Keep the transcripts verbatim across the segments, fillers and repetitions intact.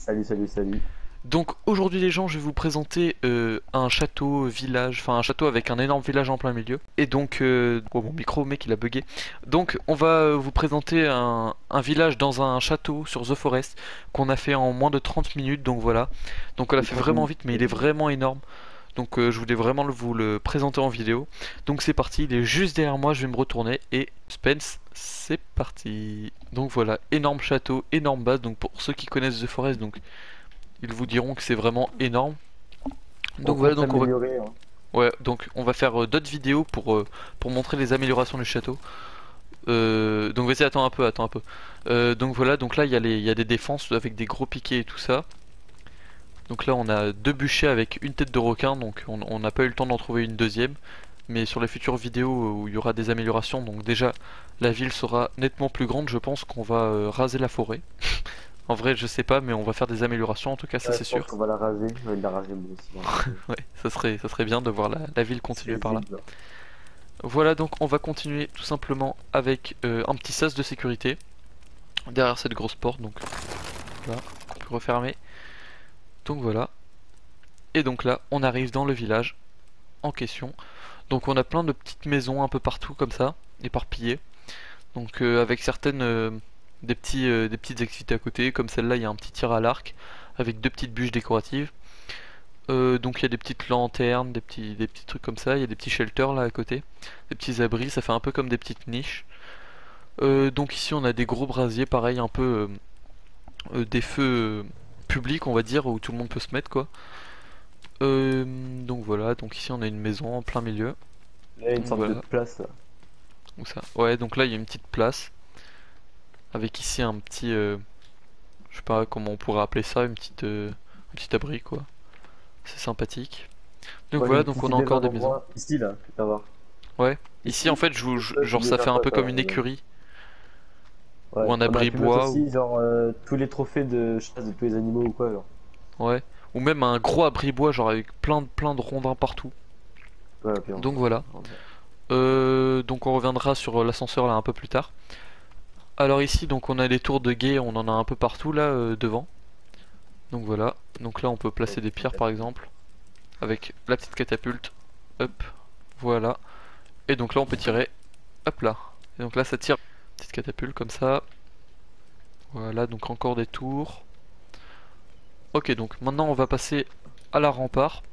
Salut, salut, salut. Donc aujourd'hui les gens, je vais vous présenter euh, un château village, enfin un château avec un énorme village en plein milieu. Et donc, euh... oh mon micro mec il a bugué. Donc on va vous présenter un, un village dans un château sur The Forest qu'on a fait en moins de trente minutes, donc voilà. Donc on l'a fait vraiment vite mais il est vraiment énorme. Donc euh, je voulais vraiment le, vous le présenter en vidéo. Donc c'est parti, il est juste derrière moi, je vais me retourner et Spence, c'est parti. Donc voilà, énorme château, énorme base, donc pour ceux qui connaissent The Forest, donc... ils vous diront que c'est vraiment énorme. Donc on voilà, donc on va... hein. Ouais, donc on va faire euh, d'autres vidéos pour euh, pour montrer les améliorations du château. Euh, donc vas-y, attends un peu, attends un peu. Euh, donc voilà, donc là il y a les, il y a des défenses avec des gros piquets et tout ça. Donc là on a deux bûchers avec une tête de requin, donc on n'a pas eu le temps d'en trouver une deuxième. Mais sur les futures vidéos où il y aura des améliorations, donc déjà la ville sera nettement plus grande. Je pense qu'on va euh, raser la forêt. En vrai, je sais pas, mais on va faire des améliorations en tout cas, ça ouais, c'est sûr. On va la raser, on va la raser aussi. Ouais, ça serait, ça serait bien de voir la, la ville continuer par là. Bien. Voilà, donc on va continuer tout simplement avec euh, un petit sas de sécurité derrière cette grosse porte, donc là, qu'on peut refermer. Donc voilà. Et donc là, on arrive dans le village en question. Donc on a plein de petites maisons un peu partout comme ça, éparpillées. Donc euh, avec certaines... Euh, Des, petits, euh, des petites activités à côté, comme celle-là, il y a un petit tir à l'arc avec deux petites bûches décoratives. Euh, donc il y a des petites lanternes, des petits, des petits trucs comme ça. Il y a des petits shelters là à côté, des petits abris, ça fait un peu comme des petites niches. Euh, donc ici on a des gros brasiers, pareil, un peu euh, euh, des feux euh, publics, on va dire, où tout le monde peut se mettre quoi. Euh, donc voilà, donc ici on a une maison en plein milieu. Il y a une sorte voilà. de place là. Où ça ? Ouais, donc là il y a une petite place. Avec ici un petit, euh, je sais pas comment on pourrait appeler ça, une petite, euh, un petit abri quoi. C'est sympathique. Donc ouais, voilà, donc on a encore des maisons. Ici là, tu vas voir. Ouais. Ici, ici en fait, je, je, genre ça fait un peu comme une écurie ouais. ou un abri bois. Aussi, ou... genre euh, tous les trophées de chasse de tous les animaux ou quoi genre. Ouais. Ou même un gros abri bois genre avec plein de plein de rondins partout. Ouais, bien donc bien. Voilà. Euh, donc on reviendra sur l'ascenseur là un peu plus tard. Alors ici donc on a des tours de guet, on en a un peu partout là euh, devant. Donc voilà, donc là on peut placer des pierres par exemple avec la petite catapulte. Hop, voilà. Et donc là on peut tirer, hop là. Et donc là ça tire, petite catapulte comme ça. Voilà, donc encore des tours. Ok, donc maintenant on va passer à la rempart.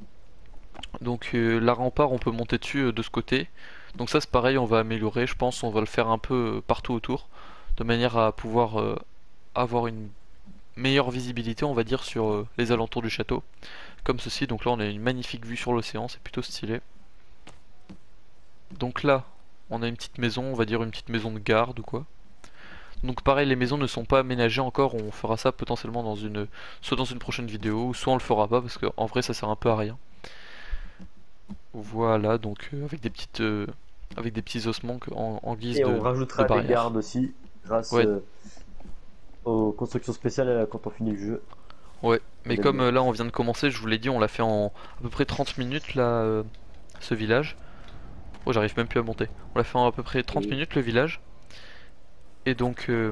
Donc euh, la rempart on peut monter dessus euh, de ce côté. Donc ça c'est pareil, on va améliorer je pense, on va le faire un peu partout autour, de manière à pouvoir euh, avoir une meilleure visibilité on va dire sur euh, les alentours du château comme ceci. Donc là on a une magnifique vue sur l'océan, c'est plutôt stylé. Donc là on a une petite maison, on va dire une petite maison de garde ou quoi. Donc pareil, les maisons ne sont pas aménagées encore, on fera ça potentiellement dans une soit dans une prochaine vidéo, soit on le fera pas parce qu'en vrai ça sert un peu à rien. Voilà, donc euh, avec des petites euh, avec des petits ossements en, en guise. Et de, on rajoutera de des gardes aussi grâce ouais. euh, aux constructions spéciales quand on finit le jeu. Ouais, mais comme euh, là on vient de commencer, je vous l'ai dit, on l'a fait en à peu près trente minutes là, euh, ce village. Oh, j'arrive même plus à monter. On l'a fait en à peu près trente minutes le village. Et donc, euh,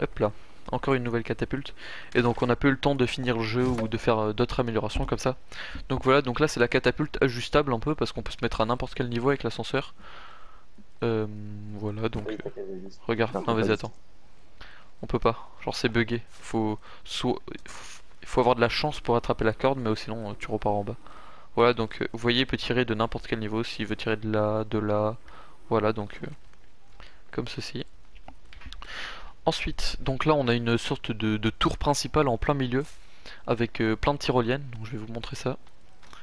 hop là, encore une nouvelle catapulte. Et donc on a peu eu le temps de finir le jeu ou de faire euh, d'autres améliorations comme ça. Donc voilà, donc là c'est la catapulte ajustable un peu parce qu'on peut se mettre à n'importe quel niveau avec l'ascenseur. Euh, voilà donc euh, regarde, non vas-y attends, on peut pas, genre c'est bugué, faut so... faut avoir de la chance pour attraper la corde mais sinon tu repars en bas. Voilà donc vous voyez il peut tirer de n'importe quel niveau, s'il veut tirer de là, de là, voilà donc euh, comme ceci. Ensuite donc là on a une sorte de, de tour principale en plein milieu avec euh, plein de tyroliennes, donc je vais vous montrer ça,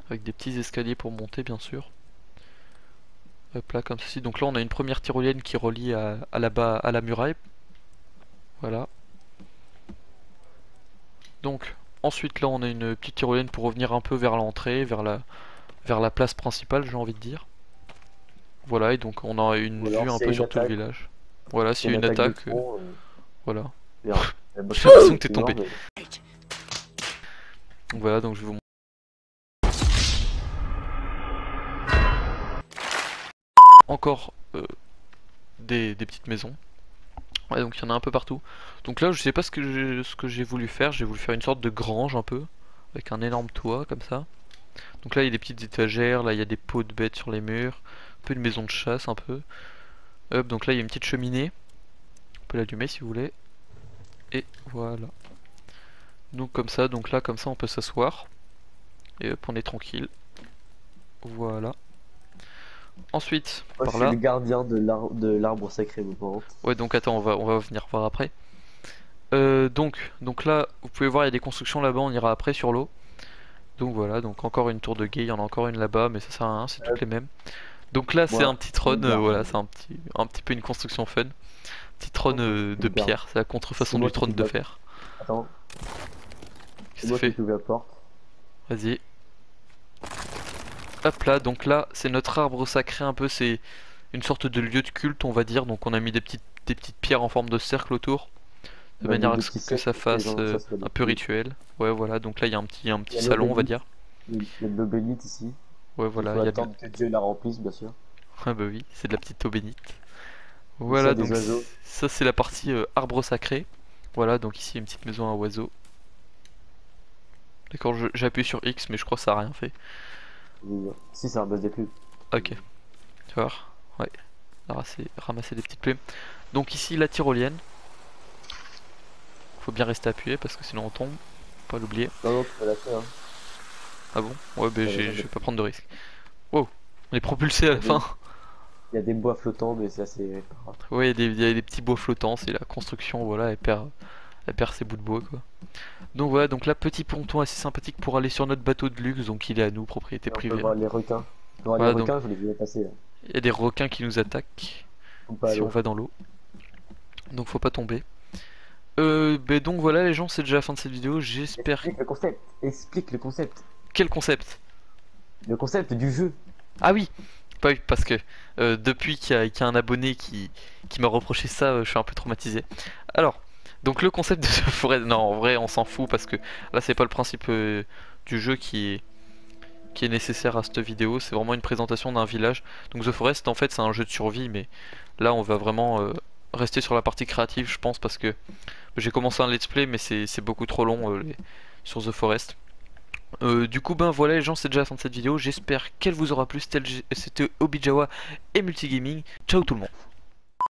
avec des petits escaliers pour monter bien sûr. Hop là, comme ceci. Donc là on a une première tyrolienne qui relie à, à la bas à la muraille. Voilà. Donc ensuite là on a une petite tyrolienne pour revenir un peu vers l'entrée, vers la vers la place principale j'ai envie de dire. Voilà, et donc on a une vue un peu sur tout le village. Voilà, s'il y a une attaque. Euh, euh... Voilà. J'ai l'impression que t'es tombé. Mais... Donc voilà, donc je vais vous montrer. Encore euh, des, des petites maisons. Ouais, donc il y en a un peu partout. Donc là, je sais pas ce que j'ai voulu faire. J'ai voulu faire une sorte de grange un peu, avec un énorme toit comme ça. Donc là, il y a des petites étagères. Là, il y a des pots de bêtes sur les murs. Un peu une maison de chasse, un peu. Hop, donc là, il y a une petite cheminée. On peut l'allumer si vous voulez. Et voilà. Donc comme ça, donc là, comme ça, on peut s'asseoir. Et hop, on est tranquille. Voilà. Ensuite, ouais, par là. C'est le gardien de l'arbre sacré, vous pensez ? Ouais, donc attends, on va, on va venir voir après. Euh, donc, donc là, vous pouvez voir, il y a des constructions là-bas, on ira après sur l'eau. Donc voilà, donc encore une tour de guet, il y en a encore une là-bas, mais ça sert à rien, c'est ouais. toutes les mêmes. Donc là, c'est ouais. un petit trône, euh, voilà, c'est un petit, un petit peu une construction fun. Petit trône euh, de pierre, c'est la contrefaçon du trône de fer. Attends. Qu'est-ce que tu fais ? Vas-y. Hop là, donc là c'est notre arbre sacré un peu, c'est une sorte de lieu de culte on va dire, donc on a mis des petites, des petites pierres en forme de cercle autour, de manière à ce que ça fasse euh, un peu rituel. Ouais voilà, donc là il y a un petit, un petit salon on va dire. Il y a de l'eau bénite ici. Ouais voilà. Il faut attendre que Dieu la remplisse bien sûr. Ah bah oui, c'est de la petite eau bénite. Voilà donc ça c'est la partie euh, arbre sacré. Voilà donc ici une petite maison à oiseaux. D'accord, j'appuie sur X mais je crois que ça a rien fait. Si c'est un buzz des plumes. Ok. Tu vois. Ouais. Ramasser, ramasser des petites plumes. Donc ici la tyrolienne. Faut bien rester appuyé parce que sinon on tombe. Faut pas l'oublier. Non non tu peux la faire. Hein. Ah bon? Ouais bah je vais pas prendre de risque. Wow. On est propulsé à la fin. Il y a des bois flottants mais c'est assez. Ouais il y, y a des petits bois flottants. C'est la construction voilà elle perd, elle perd ses bouts de bois quoi. Donc voilà, donc là petit ponton assez sympathique pour aller sur notre bateau de luxe, donc il est à nous, propriété privée. On peut voir les requins. On peut voir les requins, je les voulais passer là. Il y a des requins qui nous attaquent si on va dans l'eau. Donc faut pas tomber. Euh, ben donc voilà les gens, c'est déjà la fin de cette vidéo, j'espère... Explique le concept, explique le concept. Quel concept? Le concept du jeu. Ah oui, pas oui, parce que euh, depuis qu'il y, qu y a un abonné qui, qui m'a reproché ça, euh, je suis un peu traumatisé. Alors... Donc le concept de The Forest, non en vrai on s'en fout parce que là c'est pas le principe euh, du jeu qui est, qui est nécessaire à cette vidéo, c'est vraiment une présentation d'un village. Donc The Forest en fait c'est un jeu de survie mais là on va vraiment euh, rester sur la partie créative je pense parce que j'ai commencé un let's play mais c'est beaucoup trop long euh, les... sur The Forest. Euh, du coup ben voilà les gens c'est déjà la fin de cette vidéo, j'espère qu'elle vous aura plu, c'était Obijawa et Multigaming, ciao tout le monde.